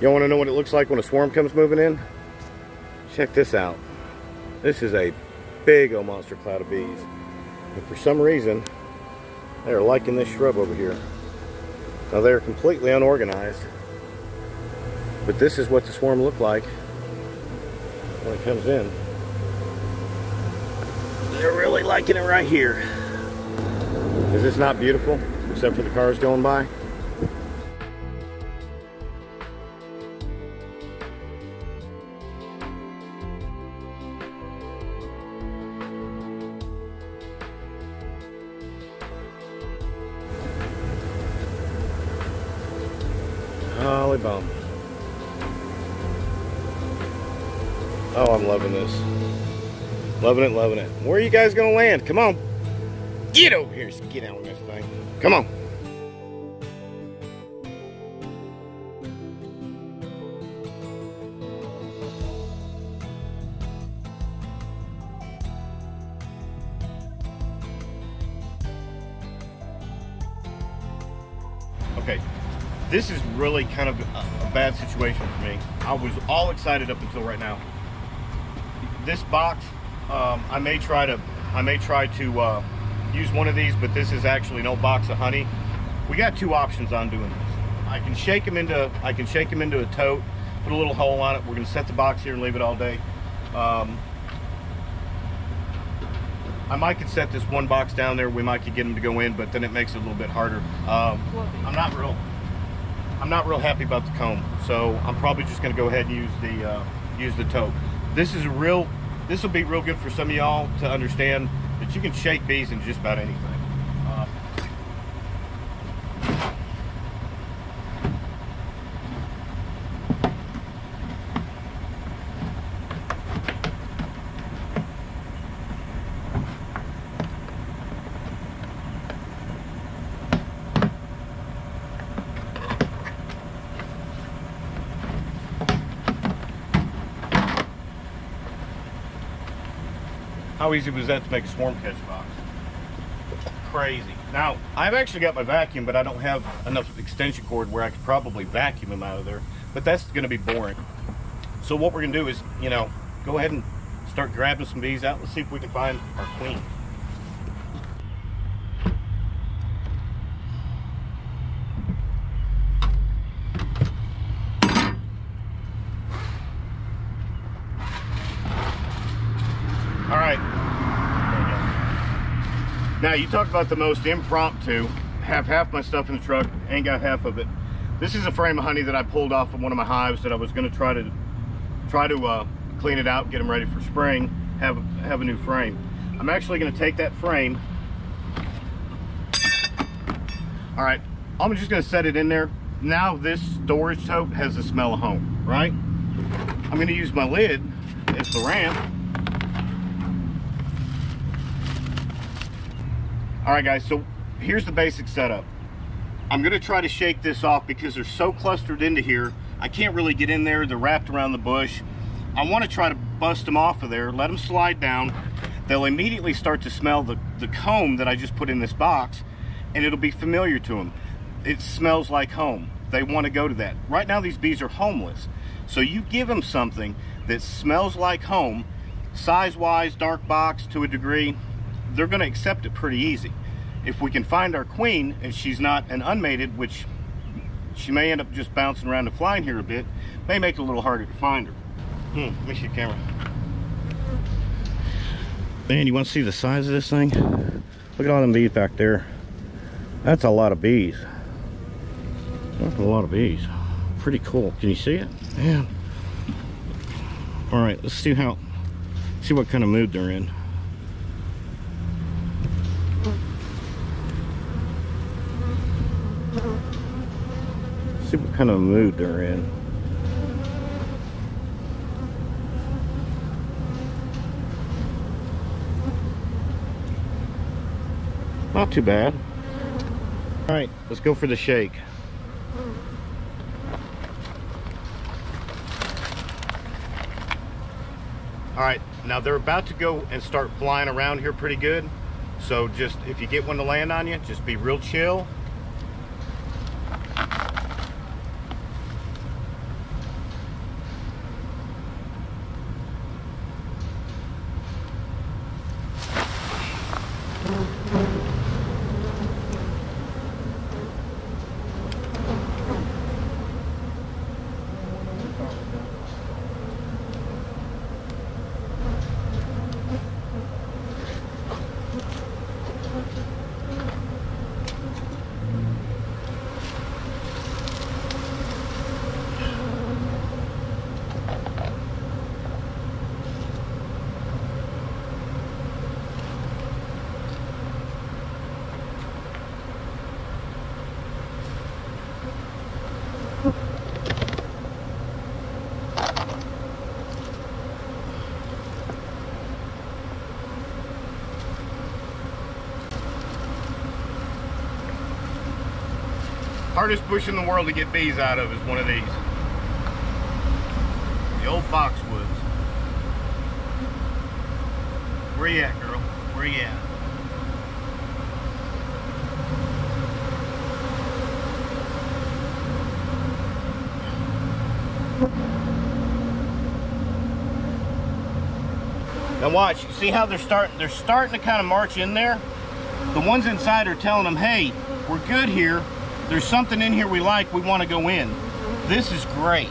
Y'all want to know what it looks like when a swarm comes moving in? Check this out. This is a big old monster cloud of bees. And for some reason, they're liking this shrub over here. Now they're completely unorganized, but this is what the swarm looked like when it comes in. They're really liking it right here. Is this not beautiful, except for the cars going by? Holy bum. Oh, I'm loving this. Loving it, loving it. Where are you guys gonna land? Come on. Get over here. Get out with this thing. Come on. Okay. This is really kind of a bad situation for me. I was all excited up until right now. This box, I may try to use one of these, but this is actually an old box of honey. We got two options on doing this. I can shake them into a tote, put a little hole on it. We're gonna set the box here and leave it all day. I might could set this one box down there. We might could get them to go in, but then it makes it a little bit harder. I'm not real happy about the comb, so I'm probably just going to go ahead and use the tote. This will be real good for some of y'all to understand that you can shake bees in just about anything. How easy was that to make a swarm catch box? Crazy. Now, I've actually got my vacuum, but I don't have enough extension cord where I could probably vacuum them out of there, but that's gonna be boring. So what we're gonna do is, you know, go ahead and start grabbing some bees out. Let's see if we can find our queen. Now, you talk about the most impromptu, have half my stuff in the truck, ain't got half of it. This is a frame of honey that I pulled off of one of my hives that I was gonna try to clean it out, get them ready for spring, have a new frame. I'm actually gonna take that frame. All right, I'm just gonna set it in there. Now this storage tote has the smell of home, right? I'm gonna use my lid, it's the ramp. All right, guys, so here's the basic setup. I'm gonna try to shake this off because they're so clustered into here. I can't really get in there, they're wrapped around the bush. I wanna try to bust them off of there, let them slide down. They'll immediately start to smell the comb that I just put in this box, and it'll be familiar to them. It smells like home. They wanna go to that. Right now, these bees are homeless. So you give them something that smells like home, size-wise, dark box to a degree, they're gonna accept it pretty easy. If we can find our queen and she's not an unmated, which she may end up just bouncing around and flying here a bit, may make it a little harder to find her. Let me see the camera. Man, you wanna see the size of this thing? Look at all them bees back there. That's a lot of bees. That's a lot of bees. Pretty cool, can you see it? Man. All right, let's see what kind of mood they're in. See what kind of mood they're in. Not too bad. All right, let's go for the shake. All right, now they're about to go and start flying around here pretty good. So just, if you get one to land on you, just be real chill. hardest bush in the world to get bees out of is one of these. The old boxwoods. Where you at, girl? Where you at? Now watch, see how they're starting to kind of march in there? The ones inside are telling them, hey, we're good here. There's something in here we like, we want to go in. This is great.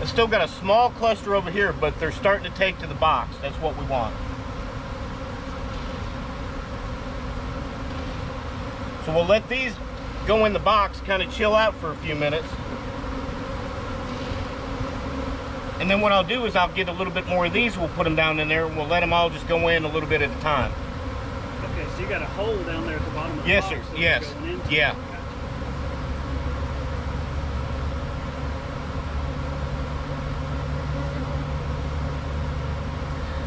It's still got a small cluster over here, but they're starting to take to the box. That's what we want. So we'll let these go in the box, kind of chill out for a few minutes. And then what I'll do is I'll get a little bit more of these, we'll put them down in there, and we'll let them all just go in a little bit at a time. Okay, so you got a hole down there at the bottom of the box. Yes, sir. Yes. Yeah. Gotcha.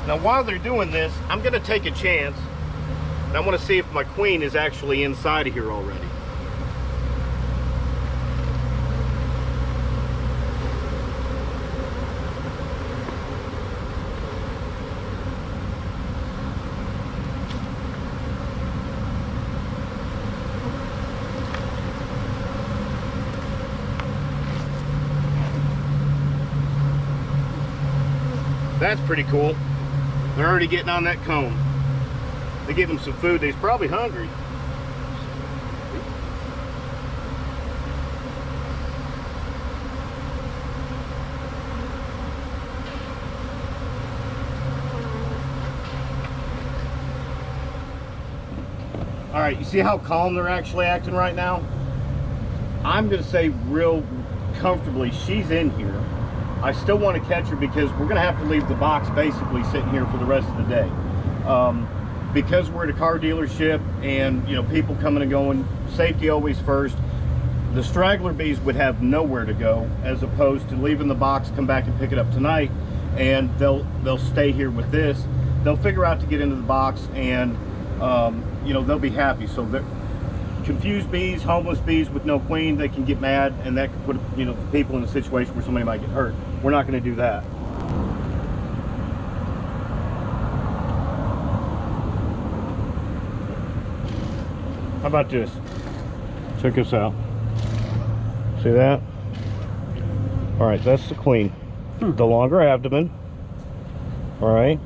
Now while they're doing this, I'm going to take a chance, and I want to see if my queen is actually inside of here already. That's pretty cool. They're already getting on that cone. They give them some food. They're probably hungry. All right, you see how calm they're actually acting right now? I'm going to say real comfortably, she's in here. I still want to catch her because we're going to have to leave the box basically sitting here for the rest of the day. Because we're at a car dealership and, you know, people coming and going, safety always first, the straggler bees would have nowhere to go as opposed to leaving the box, come back and pick it up tonight, and they'll stay here with this. They'll figure out to get into the box and, you know, they'll be happy. So they're confused bees, homeless bees with no queen, they can get mad and that could put, you know, people in a situation where somebody might get hurt. We're not going to do that. How about this? Check this out. See that? All right, that's the queen. The longer abdomen. All right.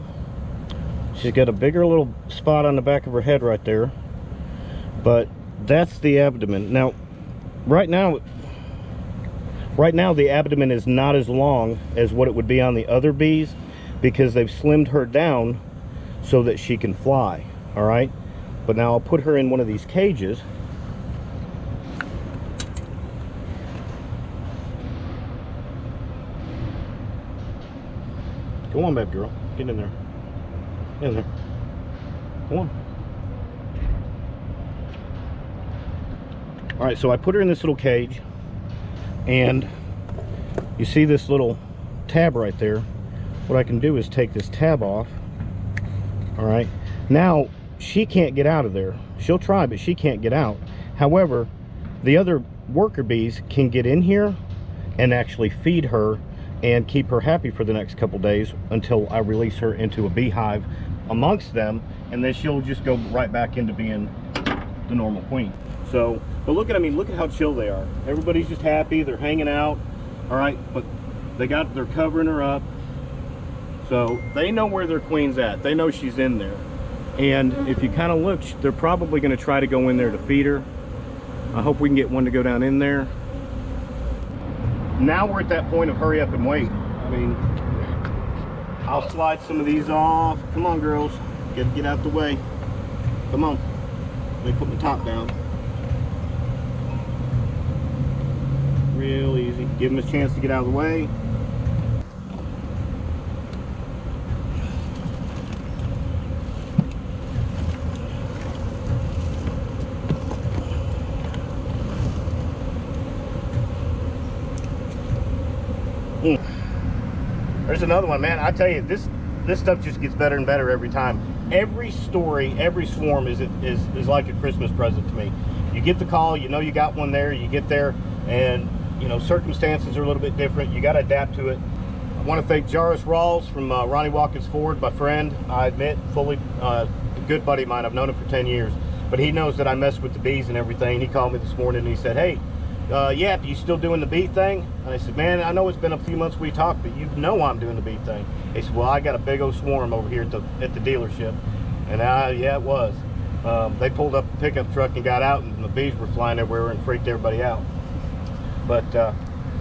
She's got a bigger little spot on the back of her head right there. But that's the abdomen. Now, right now the abdomen is not as long as what it would be on the other bees because they've slimmed her down so that she can fly, all right? But now I'll put her in one of these cages. Go on, baby girl, get in there. Get in there, come on. All right, so I put her in this little cage, and you see this little tab right there. What I can do is take this tab off. All right, now she can't get out of there. She'll try, but she can't get out. However, the other worker bees can get in here and actually feed her and keep her happy for the next couple days until I release her into a beehive amongst them, and then she'll just go right back into being the normal queen. So, but look at, I mean, look at how chill they are. Everybody's just happy, they're hanging out, all right, but they're covering her up. So they know where their queen's at. They know she's in there. And if you kind of look, they're probably gonna try to go in there to feed her. I hope we can get one to go down in there. Now we're at that point of hurry up and wait. I mean, I'll slide some of these off. Come on, girls, get out the way. Come on, let me put my top down. Real easy. Give them a chance to get out of the way. There's another one, man. I tell you, this stuff just gets better and better every time. Every story, every swarm is like a Christmas present to me. You get the call, you know you got one there, you get there, and you know circumstances are a little bit different. You got to adapt to it. I want to thank Jarius Rawls from Ronnie Watkins Ford, my friend. I admit, fully a good buddy of mine. I've known him for 10 years, but he knows that I mess with the bees and everything. He called me this morning and he said, "Hey, Yap, you still doing the bee thing?" And I said, "Man, I know it's been a few months we talked, but you know I'm doing the bee thing." He said, "Well, I got a big old swarm over here at the dealership," and yeah, it was. They pulled up the pickup truck and got out, and the bees were flying everywhere and freaked everybody out. But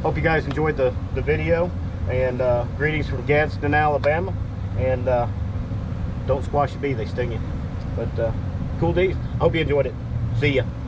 hope you guys enjoyed the video, and greetings from Gadsden, Alabama, and don't squash a bee, they sting you. But cool deeds. Hope you enjoyed it. See ya.